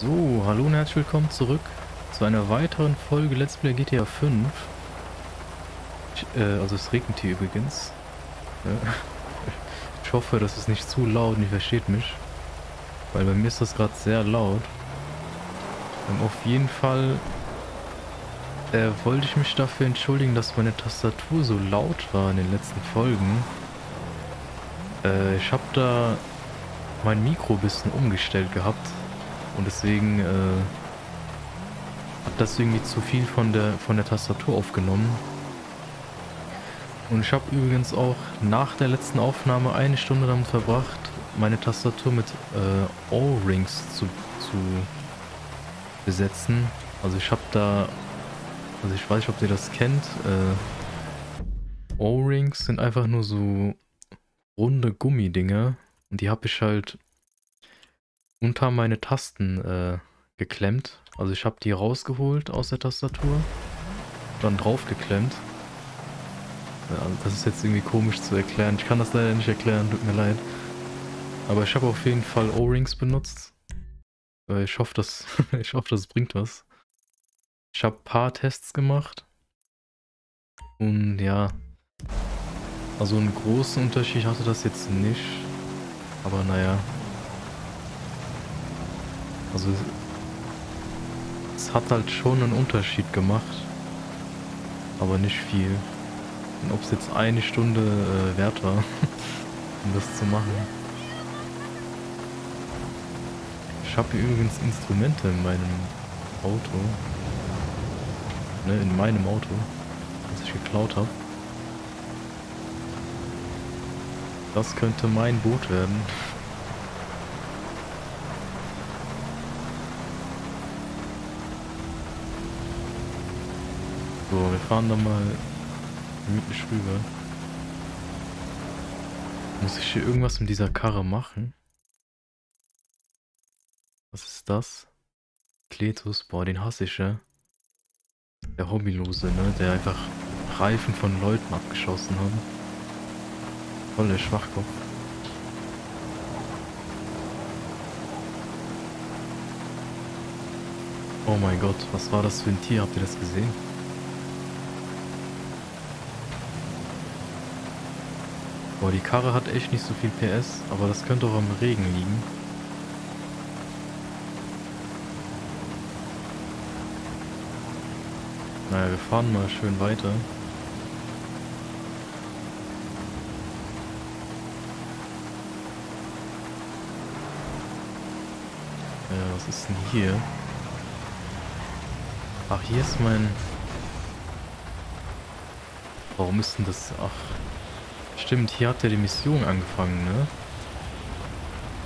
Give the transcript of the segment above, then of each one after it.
So, hallo und herzlich willkommen zurück zu einer weiteren Folge Let's Play GTA 5. Also es regnet hier übrigens. Ich hoffe, das ist nicht zu laut und ihr versteht mich. Weil bei mir ist das gerade sehr laut. Auf jeden Fall wollte ich mich dafür entschuldigen, dass meine Tastatur so laut war in den letzten Folgen. Ich habe da mein Mikro ein bisschen umgestellt gehabt. Und deswegen hat das irgendwie zu viel von der Tastatur aufgenommen. Und ich habe übrigens auch nach der letzten Aufnahme eine Stunde damit verbracht, meine Tastatur mit O-Rings zu besetzen. Also ich habe da, also ich weiß nicht, ob ihr das kennt. O-Rings sind einfach nur so runde Gummidinger und die habe ich halt unter meine Tasten geklemmt. Also ich habe die rausgeholt aus der Tastatur, dann drauf geklemmt. Ja, das ist jetzt irgendwie komisch zu erklären. Ich kann das leider nicht erklären, tut mir leid. Aber ich habe auf jeden Fall O-Rings benutzt. Ich hoffe, dass ich hoffe, das bringt was. Ich habe ein paar Tests gemacht. Und ja, also einen großen Unterschied hatte das jetzt nicht. Aber naja. Also es hat halt schon einen Unterschied gemacht, aber nicht viel. Und ob es jetzt eine Stunde wert war, um das zu machen. Ich habe hier übrigens Instrumente in meinem Auto. Ne, in meinem Auto, das ich geklaut habe. Das könnte mein Boot werden. So, wir fahren da mal gemütlich rüber. Muss ich hier irgendwas mit dieser Karre machen? Was ist das? Kletus, boah, den hasse ich, ja. Der Hobbylose, ne? Der einfach Reifen von Leuten abgeschossen hat. Voll der Schwachkopf. Oh mein Gott, was war das für ein Tier? Habt ihr das gesehen? Boah, die Karre hat echt nicht so viel PS, aber das könnte auch am Regen liegen. Naja, wir fahren mal schön weiter. Ja, was ist denn hier? Ach, hier ist mein... Warum ist denn das... Ach... Stimmt, hier hat er die Mission angefangen, ne?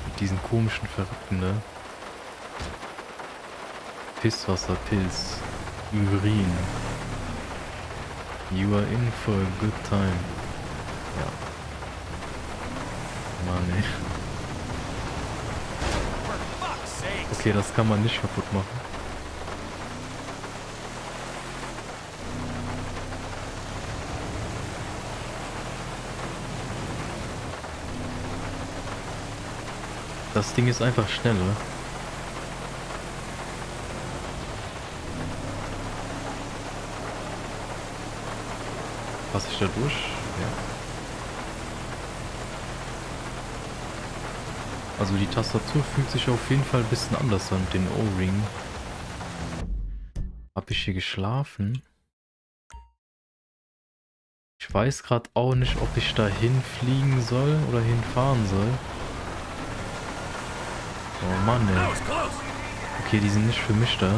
Mit diesen komischen Verrückten, ne? Pisswasser, Pilz. Urin. You are in for a good time. Ja. Mann, ey. Okay, das kann man nicht kaputt machen. Das Ding ist einfach schneller. Passe ich da durch? Ja. Also die Tastatur fühlt sich auf jeden Fall ein bisschen anders an mit den O-Ring. Hab ich hier geschlafen? Ich weiß gerade auch nicht, ob ich da hinfliegen soll oder hinfahren soll. Oh Mann, ey. Okay, die sind nicht für mich da.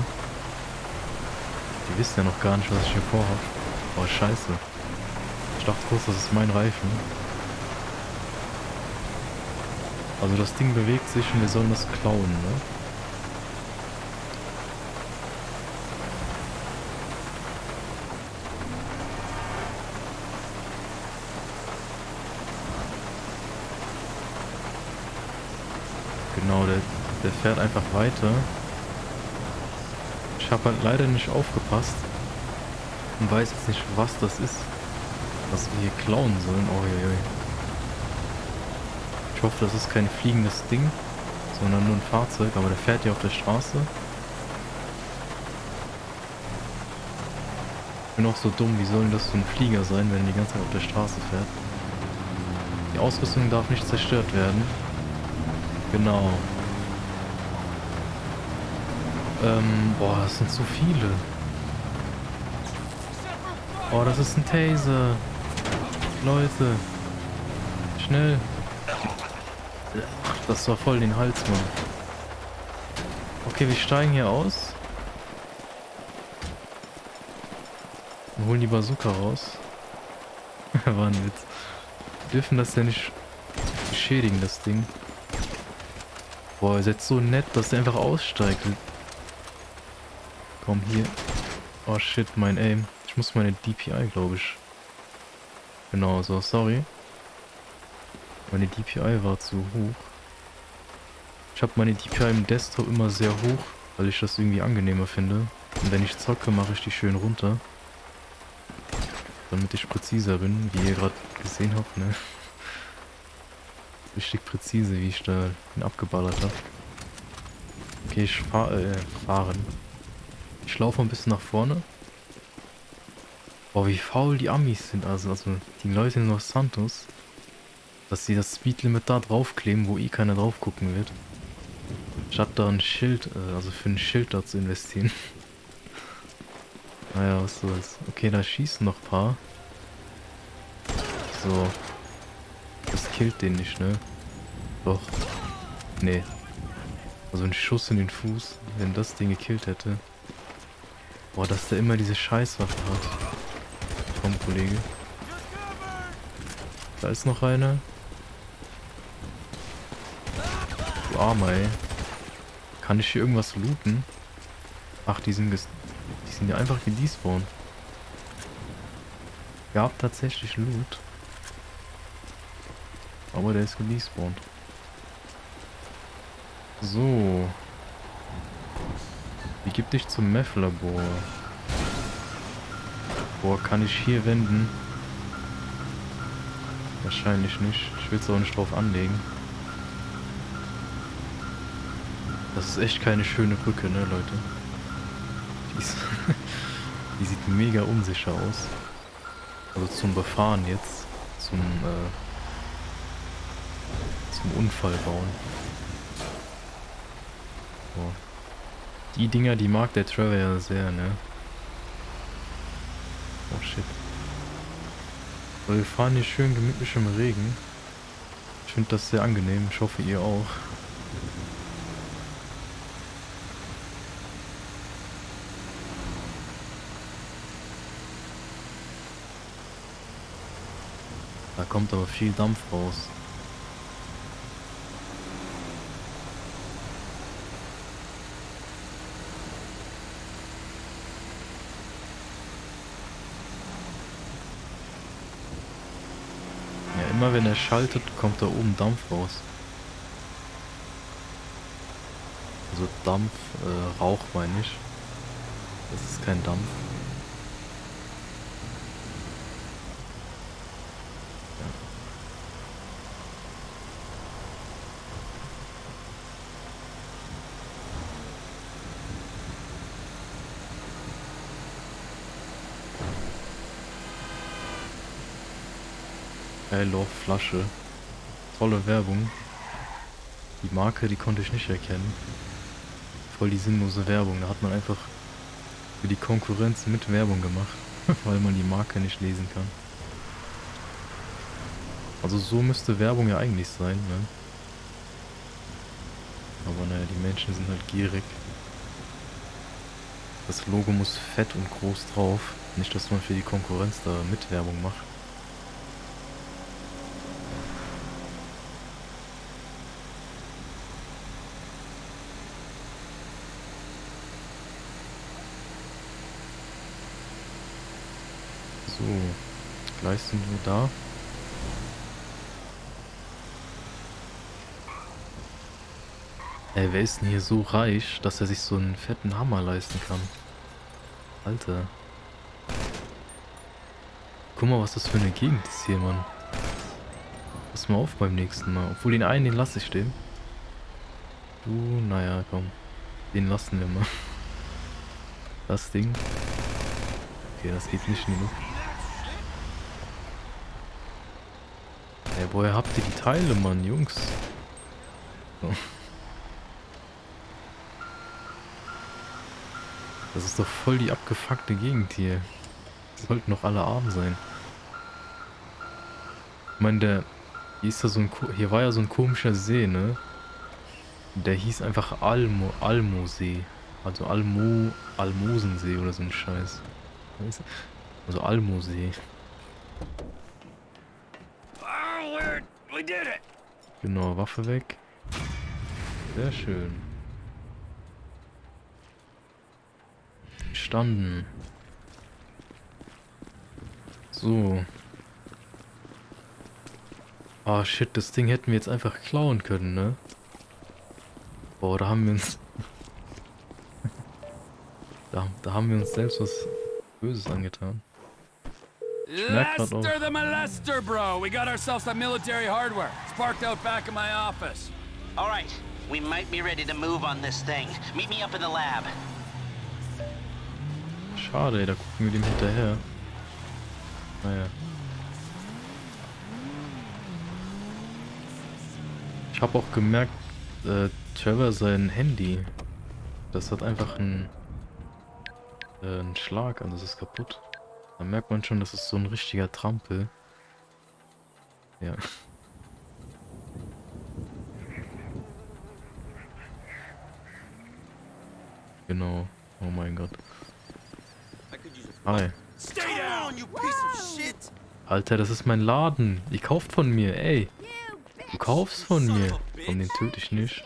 Die wissen ja noch gar nicht, was ich hier vorhabe. Oh, scheiße. Ich dachte kurz, das ist mein Reifen. Also das Ding bewegt sich und wir sollen das klauen, ne? Genau, der fährt einfach weiter. Ich habe halt leider nicht aufgepasst und weiß jetzt nicht, was das ist, was wir hier klauen sollen. Oh, je, je. Ich hoffe, das ist kein fliegendes Ding. sondern nur ein Fahrzeug, aber der fährt ja auf der Straße. Ich bin auch so dumm, wie soll denn das so ein Flieger sein, wenn er die ganze Zeit auf der Straße fährt? Die Ausrüstung darf nicht zerstört werden. Genau. Boah, das sind zu viele. Oh, das ist ein Taser. Leute. Schnell. Das war voll den Hals, Mann. Okay, wir steigen hier aus. Und holen die Bazooka raus. War ein Witz. Wir dürfen das ja nicht beschädigen, das Ding. Boah, ist jetzt so nett, dass der einfach aussteigt. Komm, hier. Oh shit, mein Aim. Ich muss meine DPI, glaube ich. Genau, so, sorry. Meine DPI war zu hoch. Ich habe meine DPI im Desktop immer sehr hoch, weil ich das irgendwie angenehmer finde. Und wenn ich zocke, mache ich die schön runter. Damit ich präziser bin, wie ihr gerade gesehen habt, ne? Richtig präzise, wie ich da ihn abgeballert habe. Okay, ich fahren. Ich laufe ein bisschen nach vorne. Boah, wie faul die Amis sind, also die Leute in Los Santos, dass sie das Speedlimit da draufkleben, wo eh keiner drauf gucken wird. Statt da ein Schild, also für ein Schild da zu investieren. Naja, was soll's. Okay, da schießen noch ein paar. So. Das killt den nicht, ne? Doch. Nee. Also ein Schuss in den Fuß, wenn das Ding gekillt hätte. Boah, dass der immer diese Scheißwaffe hat. Komm, Kollege. Da ist noch einer. Du Armer, ey. Kann ich hier irgendwas looten? Ach, die sind ja einfach gedespawnt. Gab tatsächlich Loot. Aber der ist gedespawnt. So. Wie gibt dich zum Meth-Labor? Boah, kann ich hier wenden? Wahrscheinlich nicht. Ich will es auch nicht drauf anlegen. Das ist echt keine schöne Brücke, ne, Leute? Die sieht mega unsicher aus. Also zum Befahren jetzt. Zum Unfall bauen. Boah. Die Dinger, die mag der Trevor ja sehr, ne? Oh shit. Aber wir fahren hier schön gemütlich im Regen. Ich finde das sehr angenehm. Ich hoffe, ihr auch. Da kommt aber viel Dampf raus. Immer wenn er schaltet, kommt da oben Dampf raus. Also Dampf, Rauch meine ich. Das ist kein Dampf. Ja. Flasche. Tolle Werbung. Die Marke, die konnte ich nicht erkennen. Voll die sinnlose Werbung. Da hat man einfach für die Konkurrenz mit Werbung gemacht, weil man die Marke nicht lesen kann. Also so müsste Werbung ja eigentlich sein, ne? Aber naja, die Menschen sind halt gierig. Das Logo muss fett und groß drauf. Nicht, dass man für die Konkurrenz da mit Werbung macht. So, gleich sind wir da. Ey, wer ist denn hier so reich, dass er sich so einen fetten Hammer leisten kann? Alter. Guck mal, was das für eine Gegend ist hier, Mann. Pass mal auf beim nächsten Mal. Obwohl den einen, den lasse ich stehen. Naja, komm. Den lassen wir mal. Das Ding. Okay, das geht nicht genug. Ey, woher habt ihr die Teile, Mann, Jungs? So. Das ist doch voll die abgefuckte Gegend hier. Sollten noch alle arm sein. Ich meine, hier war ja so ein komischer See, ne? Der hieß einfach Almosee. Also Almosensee oder so ein Scheiß. Also Almosee. Genau, Waffe weg. Sehr schön. Verstanden. So. Ah, shit, das Ding hätten wir jetzt einfach klauen können, ne? Boah, da haben wir uns... da haben wir uns selbst was Böses angetan. Lester the Molester, bro! We got ourselves some military hardware. It's parked out back in my office. Alright, we might be ready to move on this thing. Meet me up in the lab. Schade, ey, da gucken wir dem hinterher. Naja. Ich habe auch gemerkt, Trevor sein Handy, das hat einfach einen Schlag an, das ist kaputt. Da merkt man schon, das ist so ein richtiger Trampel. Ja. Genau. Oh mein Gott. Hi. Alter, das ist mein Laden. Ihr kauft von mir, ey. Du kaufst von mir. Und den töte ich nicht.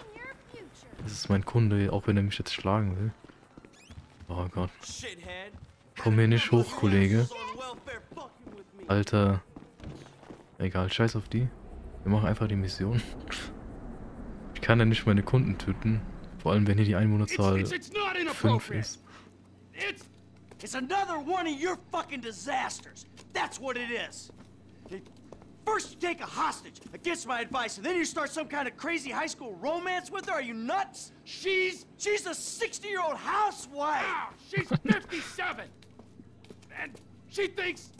Das ist mein Kunde, auch wenn er mich jetzt schlagen will. Oh Gott. Komm hier nicht hoch, Kollege. Alter. Egal, scheiß auf die. Wir machen einfach die Mission. Ich kann ja nicht meine Kunden töten. Vor allem, wenn hier die Einwohnerzahl 5 ist. It's another one of your fucking disasters. That's what it is. First you take a hostage against my advice, and then you start some kind of crazy high school romance with her? Are you nuts? She's a 60-year-old housewife. Wow, she's 57. And she thinks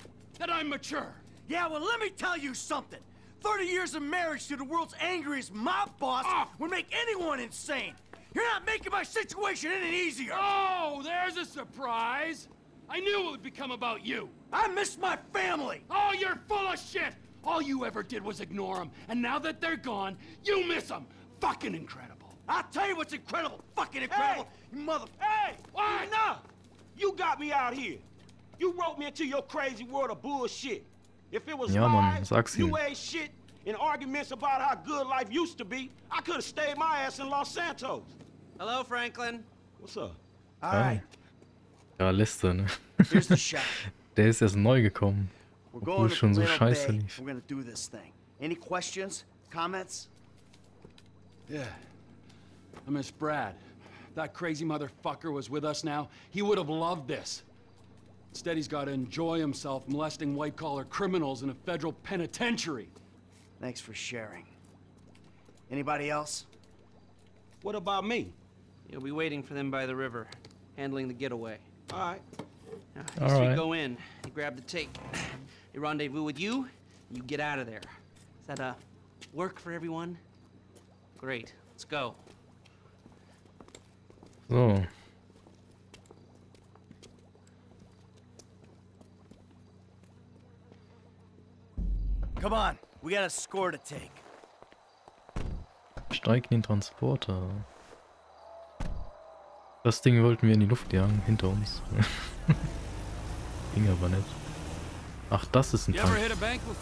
that I'm mature. Yeah, well, let me tell you something. 30 years of marriage to the world's angriest mob boss would make anyone insane. You're not making my situation any easier. Oh, there's a surprise. I knew it would become about you. I miss my family. Oh, you're full of shit. All you ever did was ignore them, and now that they're gone, you miss them. Fucking incredible. I'll tell you what's incredible. Fucking incredible. Hey, you mother... Hey! Why not? You got me out here. You wrote me into your crazy world of bullshit. If it was lies, you ain't shit, and arguments about how good life used to be, I could have stayed my ass in Los Santos. Hello, Franklin. What's up? All right. Ja, Lester, ne? Here's the shot. Der ist erst neu gekommen. Obwohl schon so scheiße lief. Any questions? Comments? Yeah. I miss Brad. That crazy motherfucker was with us now. He would have loved this. Instead, he's got to enjoy himself molesting white-collar criminals in a federal penitentiary. Thanks for sharing. Anybody else? What about me? You'll be waiting for them by the river, handling the getaway. All right. Now, you go in and grab the take. They rendezvous with you, and you get out of there. Is that a work for everyone? Great, let's go. So. Come on, we got a score to take. Steig den Transporter. Das Ding wollten wir in die Luft jagen, hinter uns. Ging aber nicht. Ach, das ist ein Tank.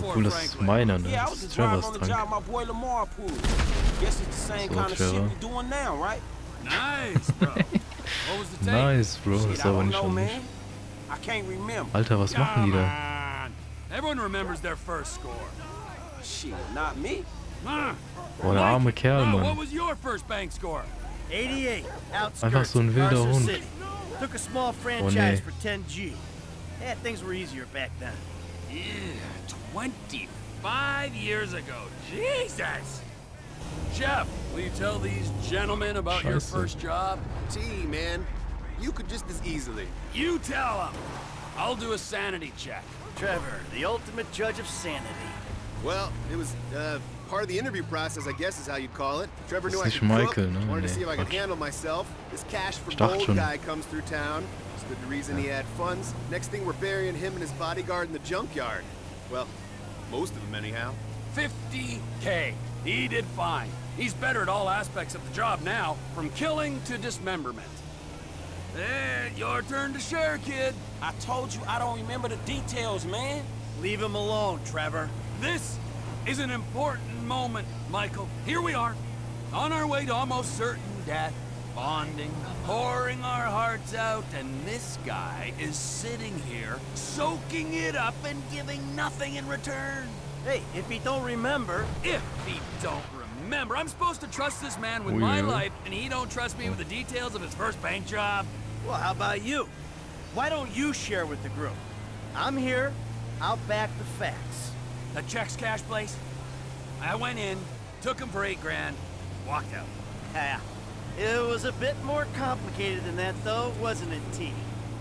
Cool, das ist meiner, ne? Das ist Trevors Tank. So, Trevor. Nice, Bro. Das ist aber nicht von mich. Alter, was machen die da? Boah, der arme Kerl, Mann. Einfach so ein wilder Hund. Oh, nee. Yeah, things were easier back then. Yeah, 25 years ago. Jesus! Jeff, will you tell these gentlemen about your first job? Gee, man, you could just as easily. You tell them. I'll do a sanity check. Trevor, the ultimate judge of sanity. Well, it was part of the interview process, I guess is how you'd call it. Trevor knew I could cook, wanted to see if I could handle myself. This cash for gold guy comes through town. It's good reason he had funds. Next thing, we're burying him and his bodyguard in the junkyard. Well, most of them anyhow. 50K. He did fine. He's better at all aspects of the job now, from killing to dismemberment. Hey, your turn to share, kid. I told you I don't remember the details, man. Leave him alone, Trevor. This is an important moment, Michael. Here we are, on our way to almost certain death, bonding, pouring our hearts out, and this guy is sitting here, soaking it up and giving nothing in return. Hey, if he don't remember... If he don't remember, I'm supposed to trust this man with my life, and he don't trust me with the details of his first bank job. Well, how about you? Why don't you share with the group? I'm here, I'll back the facts. The checks cash place. I went in, took him for 8 grand, walked out. Yeah, it was a bit more complicated than that though, wasn't it, T?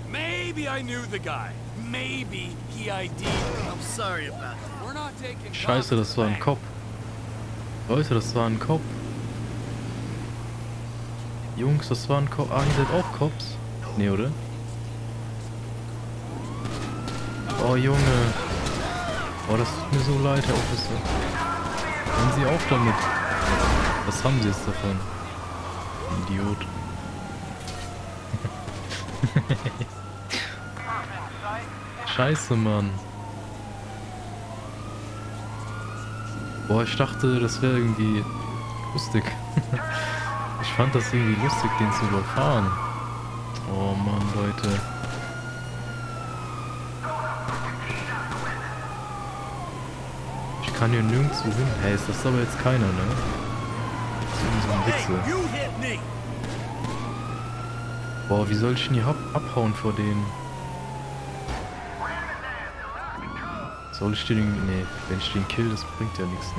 Maybe I knew the guy. Maybe he ID'd me. I'm sorry about that. We're not taking. Scheiße, das war ein Cop. Leute, das war ein Cop. Jungs, das war ein Cop. Ah, ihr seid auch Cops? Nee, oder? Oh, Junge. Oh, das tut mir so leid, Herr Officer. Hören Sie auf damit. Was haben Sie jetzt davon? Idiot. Scheiße, Mann. Boah, ich dachte, das wäre irgendwie lustig. Ich fand das irgendwie lustig, den zu überfahren. Oh, Mann, Leute. Ich kann hier nirgends hin. Hey, ist das aber jetzt keiner, ne? Das ist irgendwie so ein Witze. Boah, wie soll ich denn hier abhauen vor denen? Soll ich den irgendwie... Ne, wenn ich den kill, das bringt ja nichts, ne?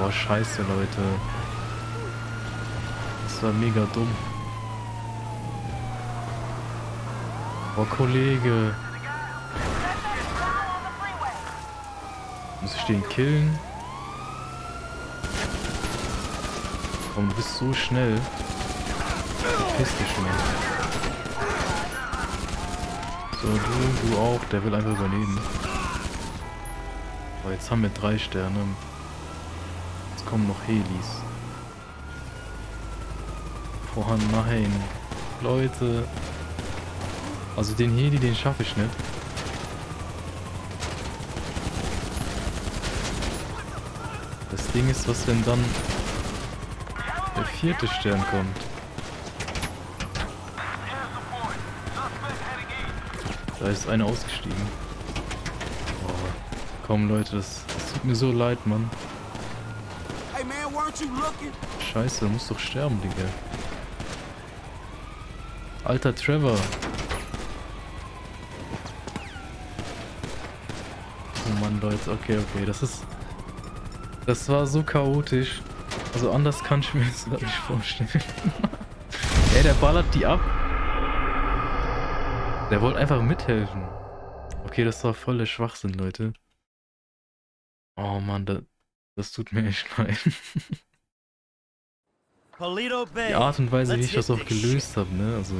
Boah, scheiße, Leute. Das war mega dumm. Boah, Kollege. Muss ich den killen? Komm, du bist so schnell. Piss dich schon. So, du auch. Der will einfach überleben. Aber jetzt haben wir 3 Sterne. Jetzt kommen noch Helis. Boah, nein. Leute. Also den Heli, den schaffe ich nicht. Das Ding ist, was wenn dann der 4. Stern kommt. Da ist einer ausgestiegen. Oh, komm Leute, das tut mir so leid, Mann. Scheiße, du musst doch sterben, Digga. Alter Trevor. Oh Mann, Leute, okay, das ist... Das war so chaotisch. Also anders kann ich mir das gar nicht vorstellen. Ey, der ballert die ab. Der wollte einfach mithelfen. Okay, das war voll der Schwachsinn, Leute. Oh Mann, das tut mir echt leid. Die Art und Weise, wie ich das auch gelöst habe, ne? Also,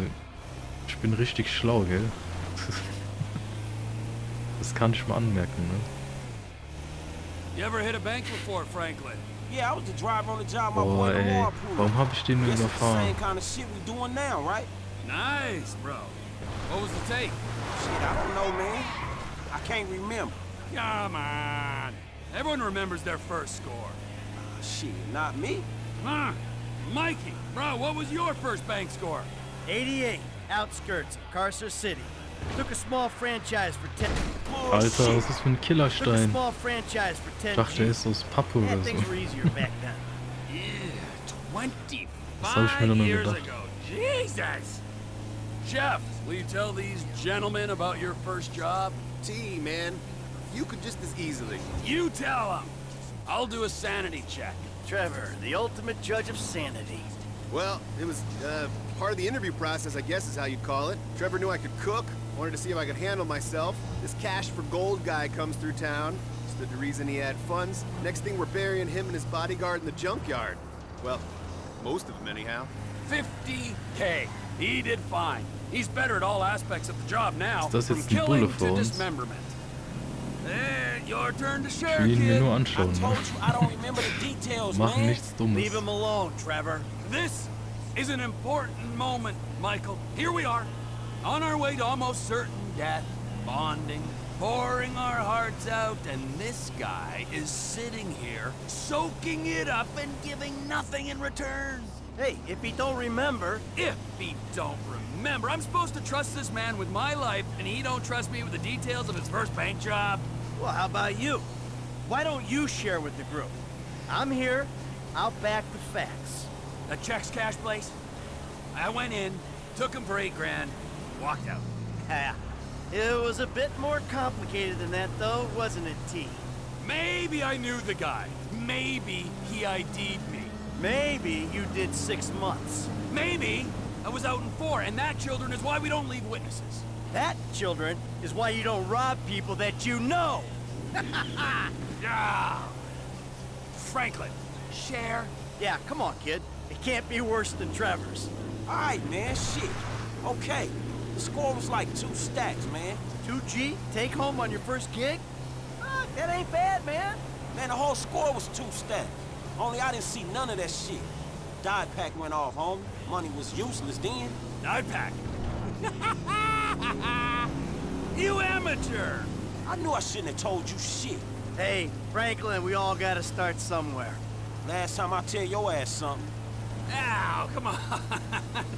ich bin richtig schlau, gell? Das kann ich mal anmerken, ne? You ever hit a bank before, Franklin? Yeah, I was the driver on the job. My boy, warum hab ich den nur überfahren? Same kind of shit we're doing now, right? Nice, bro. What was the take? Shit, I don't know, man. I can't remember. Come on. Everyone remembers their first score. Shit, not me. Huh? Mikey, bro, what was your first bank score? 88, outskirts of Carcer City. Took a small franchise for 10. Alter, was ist für ein Killerstein? Ich dachte, der ist aus Pappe oder so. Das habe ich mir doch nur gedacht. Jeff, will you tell these gentlemen about your first job? Gee, man, you could just as easily. You tell them. I'll do a sanity check. Trevor, the ultimate judge of sanity. Well, it was part of the interview process, I guess is how you'd call it. Trevor knew I could cook, wanted to see if I could handle myself. This cash for gold guy comes through town. Stood to reason he had funds. Next thing, we're burying him and his bodyguard in the junkyard. Well, most of them anyhow. 50K. He did fine. He's better at all aspects of the job now, from killing to dismemberment. And your turn to share, kid. I told you I don't remember the details, man. Leave him alone, Trevor. This is an important moment, Michael. Here we are, on our way to almost certain death, bonding, pouring our hearts out, and this guy is sitting here, soaking it up and giving nothing in return. Hey, if he don't remember... If he don't remember, I'm supposed to trust this man with my life, and he don't trust me with the details of his first bank job. Well, how about you? Why don't you share with the group? I'm here, I'll back the facts. The checks cash place? I went in, took him for 8 grand, walked out. Yeah, it was a bit more complicated than that though, wasn't it, T? Maybe I knew the guy. Maybe he ID'd me. Maybe you did 6 months. Maybe I was out in 4, and that, children, is why we don't leave witnesses. That, children, is why you don't rob people that you know. Yeah. Franklin, share. Yeah, come on, kid. It can't be worse than Trevor's. All right, man, shit. Okay, the score was like 2 stacks, man. 2G, take home on your first gig? Fuck, that ain't bad, man. Man, the whole score was 2 stacks. Only I didn't see none of that shit. Dye pack went off, homie. Money was useless then. Dye pack? You amateur! I knew I shouldn't have told you shit. Hey, Franklin, we all gotta start somewhere. Last time I tell your ass something. Ow, come on.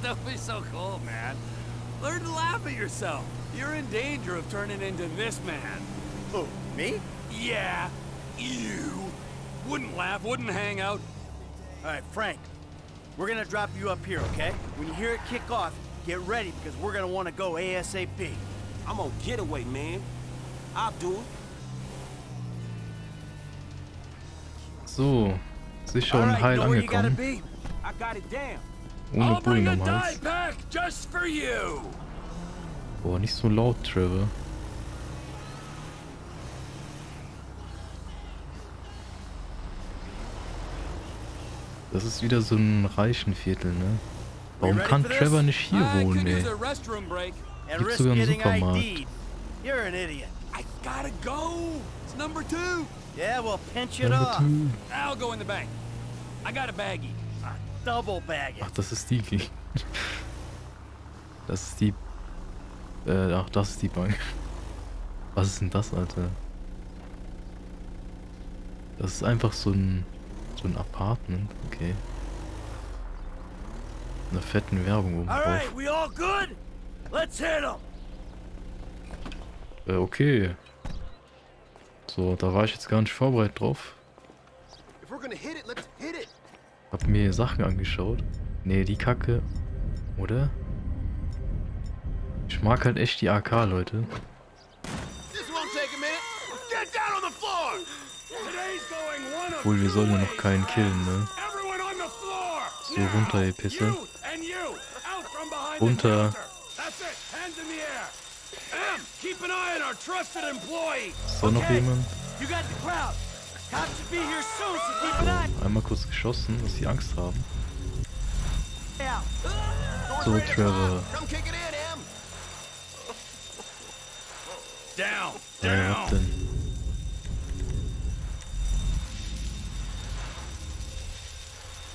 Don't be so cold, man. Learn to laugh at yourself. You're in danger of turning into this man. Who, me? Yeah, you. Wouldn't laugh, wouldn't hang out. All right, Frank, we're gonna drop you up here, okay? When you hear it kick off, get ready, because we're gonna wanna go ASAP. I'm on getaway, man. I'll do it. So, sich schon heil angekommen. Ohne Bullen am Hals. Boah, nicht so laut, Trevor. Das ist wieder so ein Reichenviertel, ne? Warum kann Trevor nicht hier wohnen, ey? Gibt's sogar einen Supermarkt. Ach, das ist die Gegend. Das ist die... ach, das ist die Bank. Was ist denn das, Alter? Das ist einfach so ein... So ein Apartment, okay. Eine fetten Werbung oben drauf. Okay. So, da war ich jetzt gar nicht vorbereitet drauf. Hab mir Sachen angeschaut. Nee, die Kacke. Oder? Ich mag halt echt die AK, Leute. Obwohl, wir sollen ja noch keinen killen, ne? So, runter, ihr Pisse. Runter. Ist da noch jemand? So, einmal kurz geschossen, dass sie Angst haben. So, Trevor. Ja, was denn?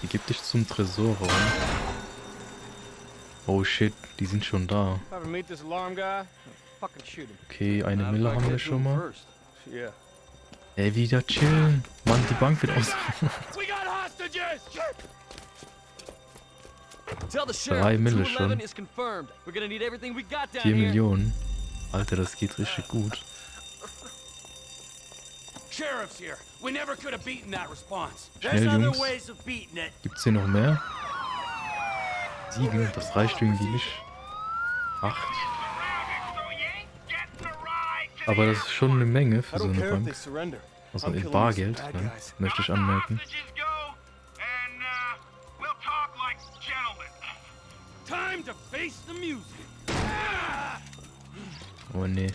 Gib dich zum Tresorraum. Oh shit, die sind schon da. Okay, eine Mille haben wir schon mal. Ey, wieder chillen. Mann, die Bank wird aus. 3 Mille schon. 4 Millionen. Alter, das geht richtig gut. Sheriff's here. We never could have beaten that response. There's other ways of beating it. Gibt's hier noch mehr? 7, das reicht irgendwie nicht. 8. Aber das ist schon eine Menge für so eine Bank. Also in Bargeld, ne? Möchte ich anmerken. Oh nee.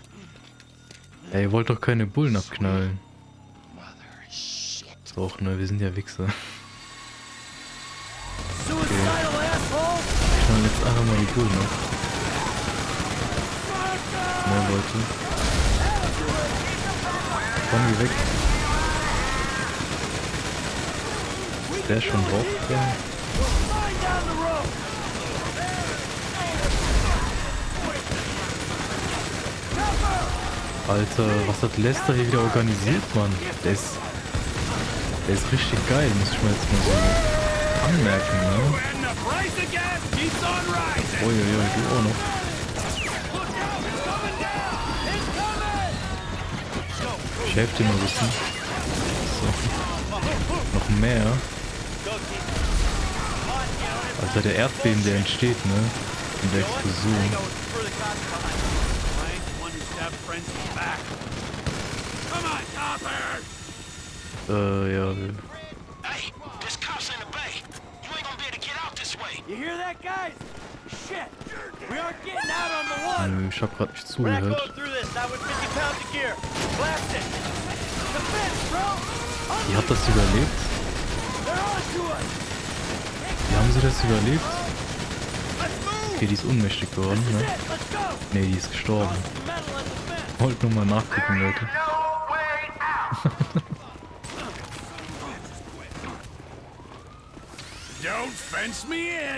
Ey, ihr wollt doch keine Bullen abknallen. Doch, ne? Wir sind ja Wichser. Okay. Ich knall jetzt einfach mal die Bullen ab. Ne, Leute. Komm, geh weg. Ist der schon drauf? Ja. Alter, was hat Lester hier wieder organisiert, Mann? Der ist richtig geil, muss ich mir jetzt mal so anmerken, ne? Uiuiui, du auch noch. Ich helfe dir mal ein bisschen. So. Noch mehr. Alter, der Erdbeben, der entsteht, ne? In der Explosion. Ja. Nö, ich hab grad nicht zugehört. Wie hat das überlebt? Wie haben sie das überlebt? Okay, die ist ohnmächtig geworden, ne? Ne, die ist gestorben. Wollt nur mal nachgucken, Leute.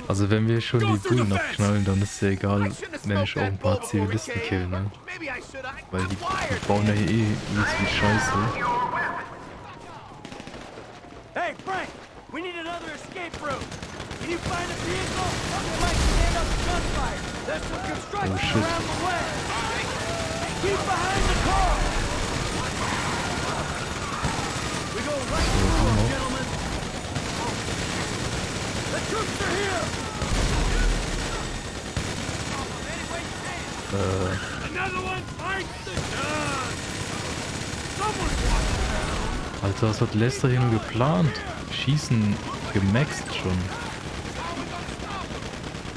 Also wenn wir schon die Bullen abknallen, dann ist es ja egal, wenn ich auch ein paar Zivilisten kill, ne? Weil die bauen ja hier eh nichts wie Scheiße. Hey Frank, we need another escape route. Can you find a vehicle? Something like stand up to gunfire. There's some construction around the way. Keep behind the car. We go right through them, gentlemen. The troops are here. Another one bites the dust. Someone. Alter, was hat Lester hier nur geplant? Schießen, gemaxt schon.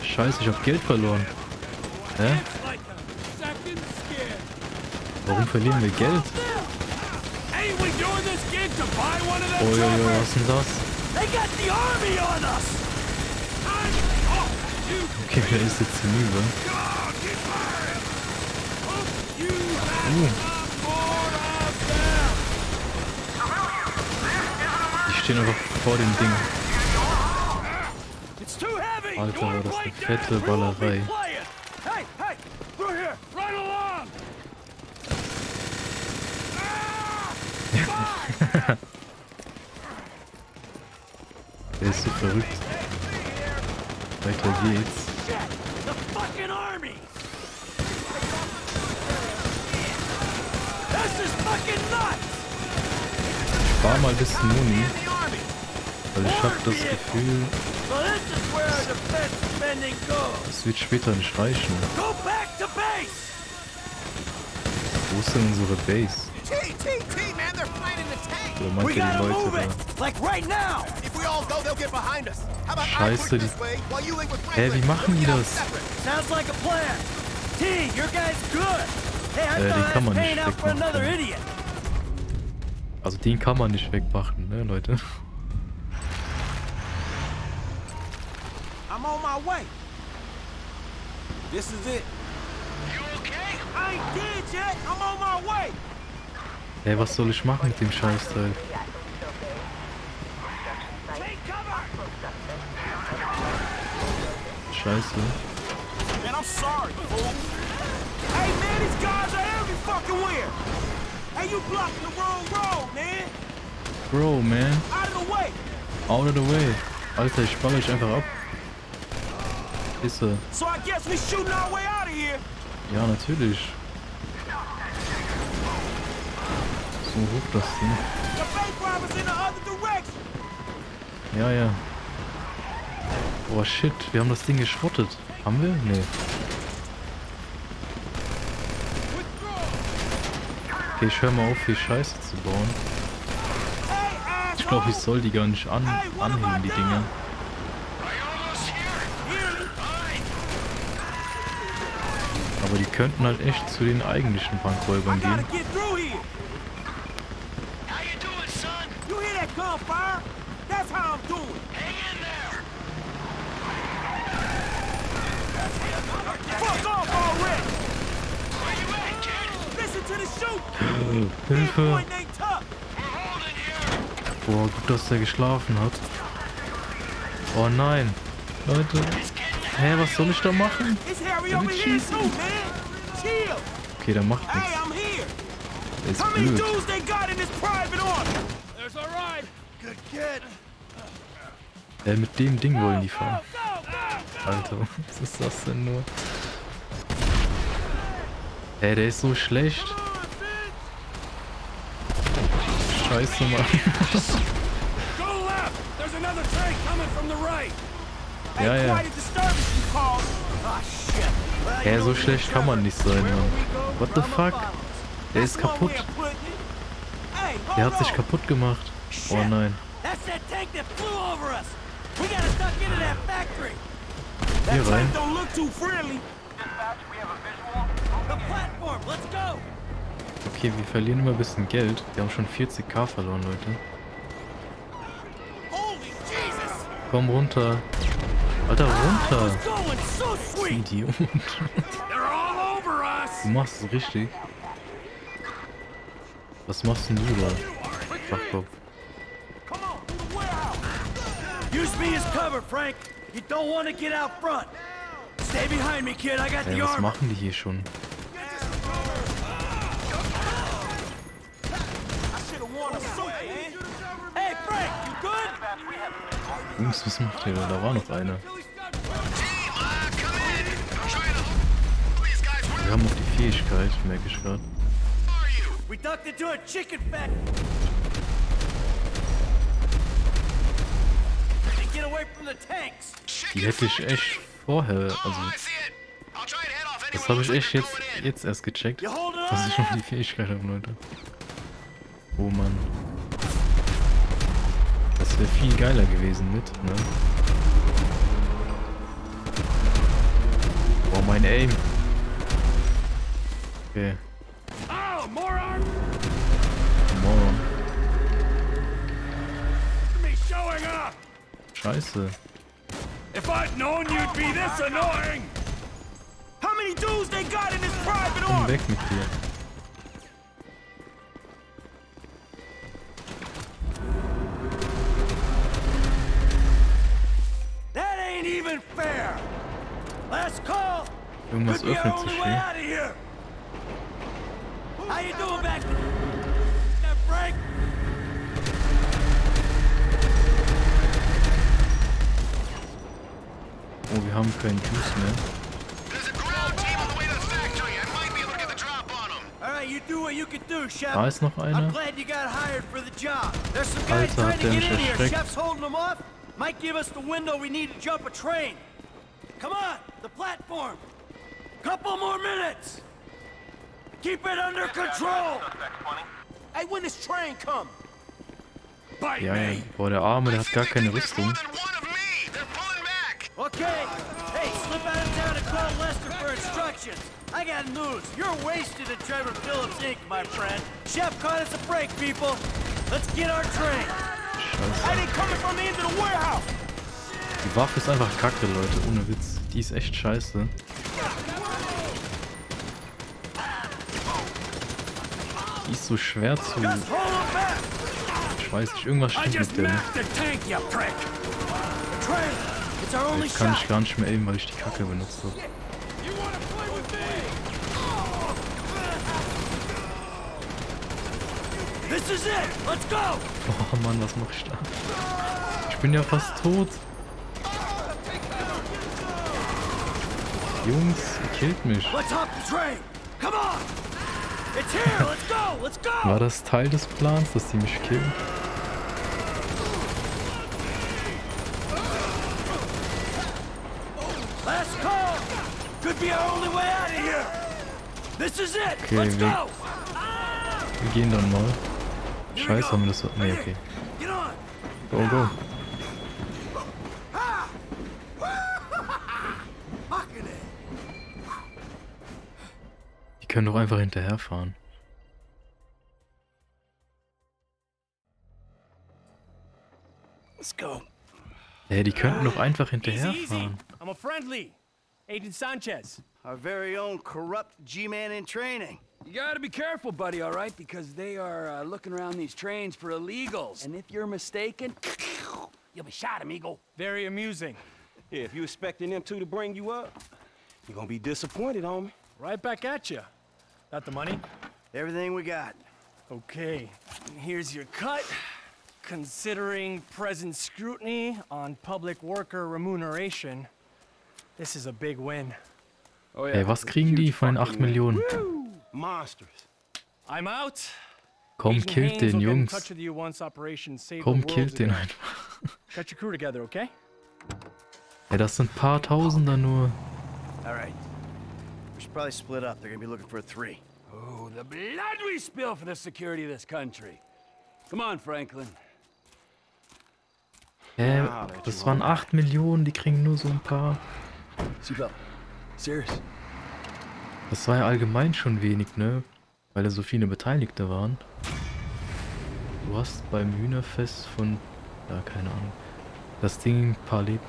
Scheiße, ich hab Geld verloren. Hä? Warum verlieren wir Geld? Oh ja, was ist denn das? Okay, wer ist jetzt hinüber? Ich stehen einfach vor dem Ding. Alter, war das eine fette Ballerei. Der ist so verrückt. Weiter geht's. Ich spar mal ein bisschen Muni. Weil ich hab das Gefühl, es wird später nicht reichen. Wo ist denn unsere Base? Oder meint ihr die Leute da? Scheiße, die... Hä, wie machen die das? Den kann man nicht wegmachen. Also den kann man nicht wegmachen, ne, Leute? I'm on my way. This is it. You okay? I ain't dead yet. I'm on my way. Hey, was soll ich machen mit dem Scheißteil? Scheiße. Man, I'm sorry, fool. Hey, man, these guys are every fucking where. Hey, you blocking the wrong road, man. Bro, man. Out of the way. Out of the way. Alter, ich spann euch einfach ab. Pisse. Ja, natürlich. So hoch das Ding. Ja, ja. Oh shit, wir haben das Ding geschrottet. Haben wir? Nee. Okay, ich hör mal auf, hier Scheiße zu bauen. glaube, ich soll die gar nicht anhängen, die Dinger. Aber die könnten halt echt zu den eigentlichen Bankräubern gehen. Hilfe! Boah, gut, dass der geschlafen hat. Oh nein! Leute! Hä, was soll ich da machen? Der will schießen! Okay, der macht nichts. Der ist blöd. Mit dem Ding wollen die fahren. Alter, was ist das denn nur? Hä, der ist so schlecht. Scheiße, Mann. Ja, ja. Hä, so schlecht kann man nicht sein, Mann. What the fuck? Der ist kaputt. Der hat sich kaputt gemacht. Oh nein. Hier rein. Okay, wir verlieren immer ein bisschen Geld. Wir haben schon 40.000 verloren, Leute. Komm runter. Alter, runter. Idiot. Du machst es richtig. Was machst denn du da? Fachkopf. Hey, was machen die hier schon? Jungs, was macht ihr da? Da war noch einer. Wir haben noch die Fähigkeit, merke ich gerade. Die hätte ich echt vorher, also... Das habe ich echt jetzt erst gecheckt, dass ich noch die Fähigkeit habe, Leute. Oh Mann. Das wäre viel geiler gewesen mit, ne? Oh, mein Aim. Okay. Oh, Moron! Scheiße. If I'd known you'd be this annoying. How many dudes they got in this private order? Komm weg mit dir. Irgendwas öffnet sich hier. Oh, wir haben keinen Juice mehr. Da ist noch einer. Alter, hat der mich erschreckt. Come on, the platform. Couple more minutes. Keep it under control. Hey, when this train come? Bite me. Boah, der Arme, der hat gar keine Rüstung. Okay. Hey, slip out of town and call Lester for instructions. I got news. You're wasted at Trevor Phillips Inc., my friend. Chef caught us a break, people. Let's get our train. I ain't coming from the end of the warehouse. Die Waffe ist einfach kacke, Leute, ohne Witz. Die ist echt scheiße. Die ist so schwer zu... Ich weiß nicht, irgendwas stimmt mit der nicht. Jetzt kann ich gar nicht mehr aimen, weil ich die Kacke benutzt habe. Oh Mann, was mach ich da? Ich bin ja fast tot. Jungs, ihr killt mich. War das Teil des Plans, dass die mich killen? Okay, wir gehen dann mal. Scheiße, haben wir das... Nee, okay. Go, go. Die können doch einfach hinterherfahren. Let's go. Hey, die könnten doch einfach hinterherfahren. I'm a friendly. Agent Sanchez, our very own corrupt G-man in training. You gotta be careful, buddy, all right? Because they are looking around these trains for illegals. And if you're mistaken, you'll be shot, amigo. Very amusing. Yeah, if you expecting them two to bring you up, you're gonna be disappointed, homie. Right back at you. Got the money? Everything we got. Okay, here's your cut. Considering present scrutiny on public worker remuneration, this is a big win. Oh yeah. Hey, was kriegen die von 8 Millionen? Monsters. I'm out. Komm, killt den, Jungs. Komm, killt den einfach. Got your crew together, okay? Hey, das sind ein paar Tausender nur. All right. We should probably split up. They're going to be looking for a 3. Oh, the blood we spill for the security of this country. Come on, Franklin. Hey, das waren 8 Millionen, die kriegen nur so ein paar. Das war ja allgemein schon wenig, ne? Weil da so viele Beteiligte waren. Du hast beim Hühnerfest von... ja, keine Ahnung. Das Ding Paleto.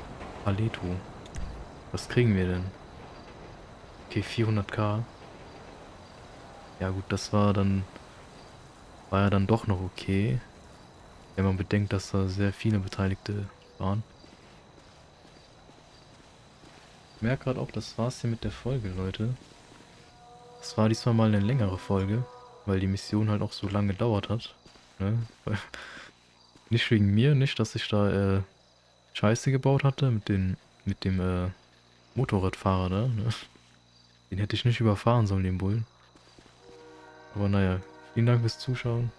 Was kriegen wir denn? Okay, 400k. Ja gut, das war dann... war ja dann doch noch okay. Wenn man bedenkt, dass da sehr viele Beteiligte waren. Ich merke gerade auch, das war's hier mit der Folge, Leute. Das war diesmal mal eine längere Folge, weil die Mission halt auch so lange gedauert hat. Ne? Nicht wegen mir, nicht, dass ich da Scheiße gebaut hatte mit dem Motorradfahrer da. Ne? Den hätte ich nicht überfahren sollen, den Bullen. Aber naja, vielen Dank fürs Zuschauen.